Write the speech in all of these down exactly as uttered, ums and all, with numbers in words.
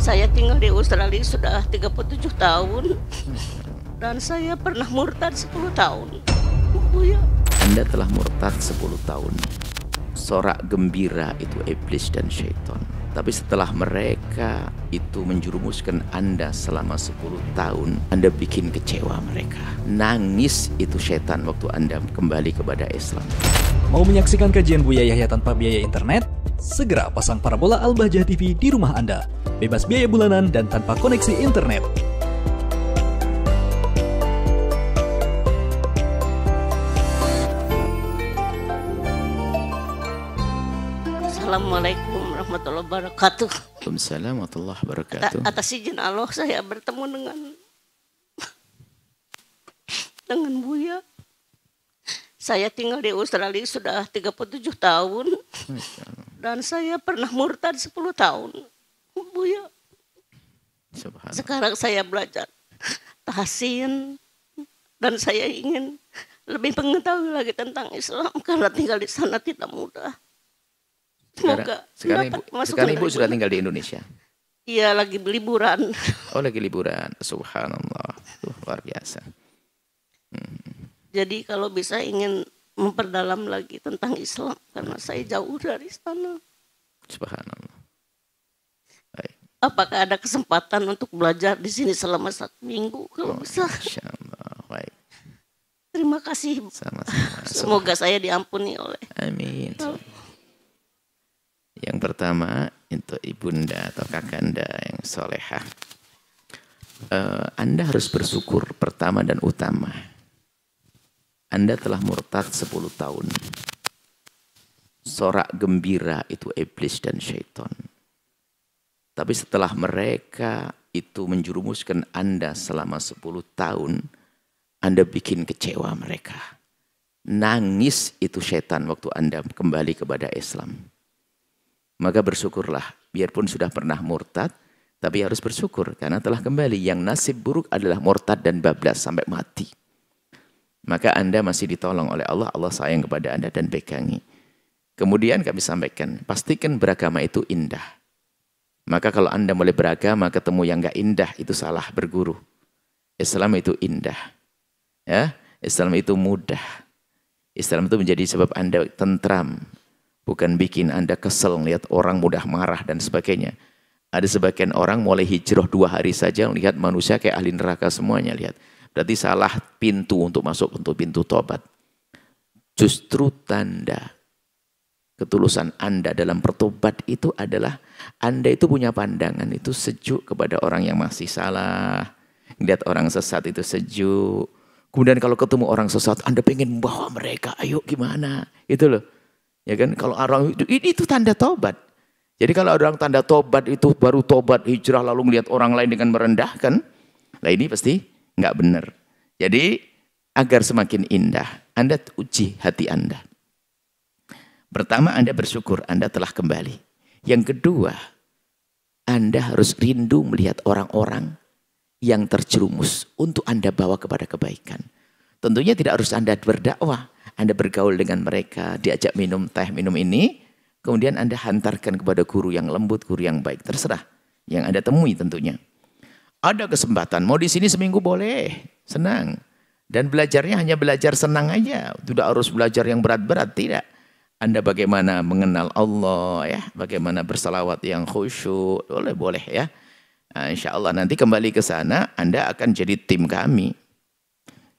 Saya tinggal di Australia sudah tiga puluh tujuh tahun dan saya pernah murtad sepuluh tahun. Oh, ya. Anda telah murtad sepuluh tahun. Sorak gembira itu iblis dan syaitan. Tapi setelah mereka itu menjerumuskan Anda selama sepuluh tahun, Anda bikin kecewa mereka. Nangis itu syaitan waktu Anda kembali kepada Islam. Mau menyaksikan kajian Buya Yahya tanpa biaya internet? Segera pasang parabola Al-Bahjah T V di rumah Anda. Bebas biaya bulanan dan tanpa koneksi internet. Assalamualaikum warahmatullahi wabarakatuh. Waalaikumsalam warahmatullahi wabarakatuh. Atas izin Allah saya bertemu dengan dengan Buya. Saya tinggal di Australia sudah tiga puluh tujuh tahun dan saya pernah murtad sepuluh tahun. Buya. Sekarang saya belajar tahsin dan saya ingin lebih mengetahui lagi tentang Islam karena tinggal di sana tidak mudah. Semoga sekarang, sekarang, ibu, sekarang ibu sudah tinggal di Indonesia. Iya, lagi liburan. Oh, lagi liburan. Subhanallah, tuh, luar biasa. Hmm. Jadi kalau bisa ingin memperdalam lagi tentang Islam karena saya jauh dari sana. Subhanallah. Apakah ada kesempatan untuk belajar di sini selama satu minggu kalau oh, bisa? Insyaallah. Baik. Terima kasih. Sama-sama. Semoga saya diampuni oleh. Amin. Oh. Yang pertama untuk ibunda atau kakanda yang solehah, uh, Anda harus bersyukur pertama dan utama. Anda telah murtad sepuluh tahun. Sorak gembira itu iblis dan syaitan. Tapi setelah mereka itu menjerumuskan Anda selama sepuluh tahun, Anda bikin kecewa mereka. Nangis itu setan waktu Anda kembali kepada Islam. Maka bersyukurlah, biarpun sudah pernah murtad, tapi harus bersyukur karena telah kembali. Yang nasib buruk adalah murtad dan bablas sampai mati. Maka Anda masih ditolong oleh Allah, Allah sayang kepada Anda dan pegangi. Kemudian kami sampaikan, pastikan beragama itu indah. Maka kalau Anda mulai beragama ketemu yang nggak indah itu salah berguru. Islam itu indah, ya. Islam itu mudah. Islam itu menjadi sebab Anda tentram, bukan bikin Anda kesel lihat orang mudah marah dan sebagainya. Ada sebagian orang mulai hijrah dua hari saja melihat manusia kayak ahli neraka semuanya lihat. Berarti salah pintu untuk masuk untuk pintu tobat. Justru tanda ketulusan Anda dalam bertobat itu adalah Anda itu punya pandangan itu sejuk kepada orang yang masih salah. Lihat orang sesat itu sejuk. Kemudian kalau ketemu orang sesat Anda pengen membawa mereka, ayo gimana? Itu loh. Ya kan kalau orang itu ini itu tanda tobat. Jadi kalau orang tanda tobat itu baru tobat hijrah lalu melihat orang lain dengan merendahkan, lah ini pasti nggak benar. Jadi agar semakin indah, Anda uji hati Anda. Pertama, Anda bersyukur Anda telah kembali. Yang kedua, Anda harus rindu melihat orang-orang yang terjerumus untuk Anda bawa kepada kebaikan. Tentunya tidak harus Anda berdakwah. Anda bergaul dengan mereka, diajak minum teh, minum ini. Kemudian Anda hantarkan kepada guru yang lembut, guru yang baik. Terserah yang Anda temui tentunya. Ada kesempatan, mau di sini seminggu boleh, senang. Dan belajarnya hanya belajar senang aja. Tidak harus belajar yang berat-berat, tidak. Anda bagaimana mengenal Allah, ya, bagaimana bersalawat yang khusyuk, boleh boleh ya. Nah, insya Allah nanti kembali ke sana, Anda akan jadi tim kami,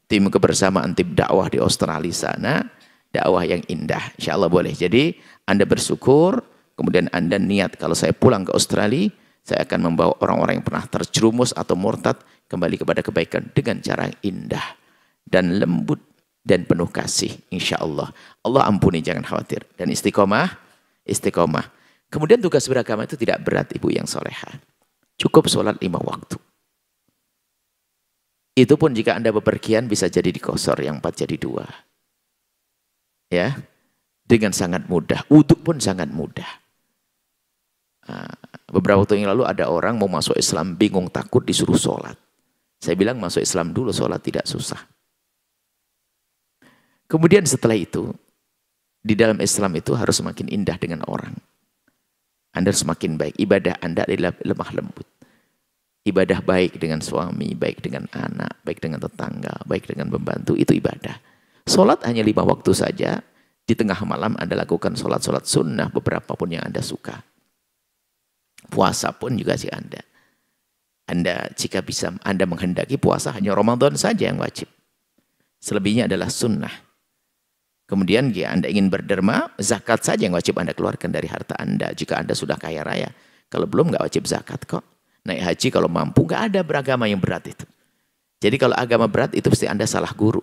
tim kebersamaan tim dakwah di Australia sana, dakwah yang indah, insya Allah boleh. Jadi Anda bersyukur, kemudian Anda niat kalau saya pulang ke Australia, saya akan membawa orang-orang yang pernah terjerumus atau murtad kembali kepada kebaikan dengan cara yang indah dan lembut. Dan penuh kasih, insya Allah. Allah ampuni, jangan khawatir. Dan istiqomah, istiqomah. Kemudian tugas beragama itu tidak berat, ibu yang soleha. Cukup sholat lima waktu. Itu pun jika Anda bepergian bisa jadi dikosor, yang empat jadi dua. Ya, dengan sangat mudah. Wudhu pun sangat mudah. Beberapa waktu yang lalu ada orang mau masuk Islam bingung, takut disuruh sholat. Saya bilang masuk Islam dulu, sholat tidak susah. Kemudian setelah itu, di dalam Islam itu harus semakin indah dengan orang. Anda semakin baik. Ibadah Anda adalah lemah lembut. Ibadah baik dengan suami, baik dengan anak, baik dengan tetangga, baik dengan pembantu, itu ibadah. Sholat hanya lima waktu saja, di tengah malam Anda lakukan sholat-sholat sunnah beberapa pun yang Anda suka. Puasa pun juga sih Anda. Anda jika bisa, Anda menghendaki puasa hanya Ramadan saja yang wajib. Selebihnya adalah sunnah. Kemudian jika Anda ingin berderma, zakat saja yang wajib Anda keluarkan dari harta Anda jika Anda sudah kaya raya. Kalau belum nggak wajib zakat kok. Naik haji kalau mampu, nggak ada beragama yang berat itu. Jadi kalau agama berat itu pasti Anda salah guru.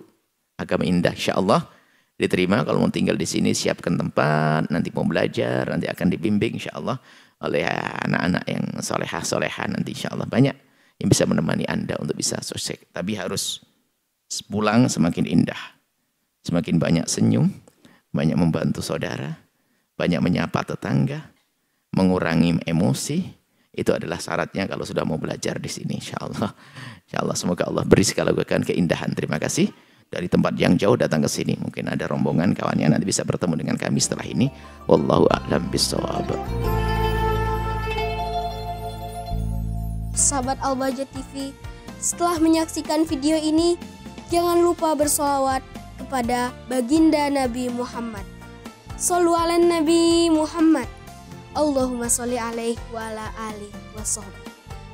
Agama indah, insya Allah diterima. Kalau mau tinggal di sini, siapkan tempat, nanti mau belajar, nanti akan dibimbing insya Allah oleh anak-anak yang solehah solehah nanti insya Allah banyak yang bisa menemani Anda untuk bisa sukses. Tapi harus pulang semakin indah, semakin banyak senyum, banyak membantu saudara, banyak menyapa tetangga, mengurangi emosi. Itu adalah syaratnya kalau sudah mau belajar di sini insya Allah. Insya Allah semoga Allah beri segala kebaikan, keindahan. Terima kasih dari tempat yang jauh datang ke sini. Mungkin ada rombongan kawannya nanti bisa bertemu dengan kami setelah ini. Wallahu a'lam bishawab. Sahabat Al-Bahjah T V, setelah menyaksikan video ini, jangan lupa bersolawat kepada baginda Nabi Muhammad. Shollu ala Nabi Muhammad. Allahumma sholli alaihi wa ala alihi wa sahbihi.